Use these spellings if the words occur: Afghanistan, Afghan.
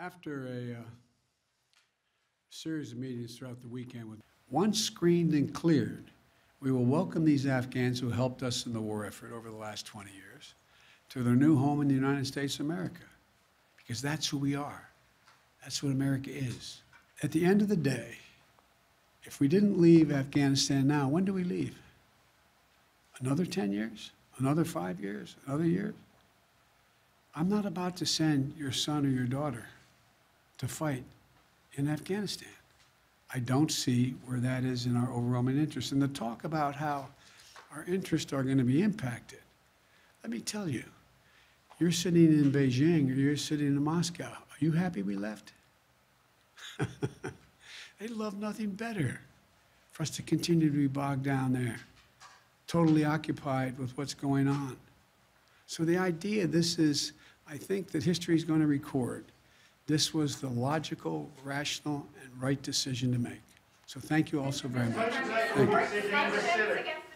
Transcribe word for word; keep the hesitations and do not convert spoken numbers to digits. After a uh, series of meetings throughout the weekend, with once screened and cleared, we will welcome these Afghans who helped us in the war effort over the last twenty years to their new home in the United States of America, because that's who we are. That's what America is. At the end of the day, if we didn't leave Afghanistan now, when do we leave? Another ten years? Another five years? Another year? I'm not about to send your son or your daughter to fight in Afghanistan. I don't see where that is in our overwhelming interest. And the talk about how our interests are going to be impacted, let me tell you, you're sitting in Beijing or you're sitting in Moscow. Are you happy we left? They'd love nothing better for us to continue to be bogged down there, totally occupied with what's going on. So the idea, this is, I think that history is going to record, this was the logical, rational, and right decision to make. So thank you all so very much. Thank you.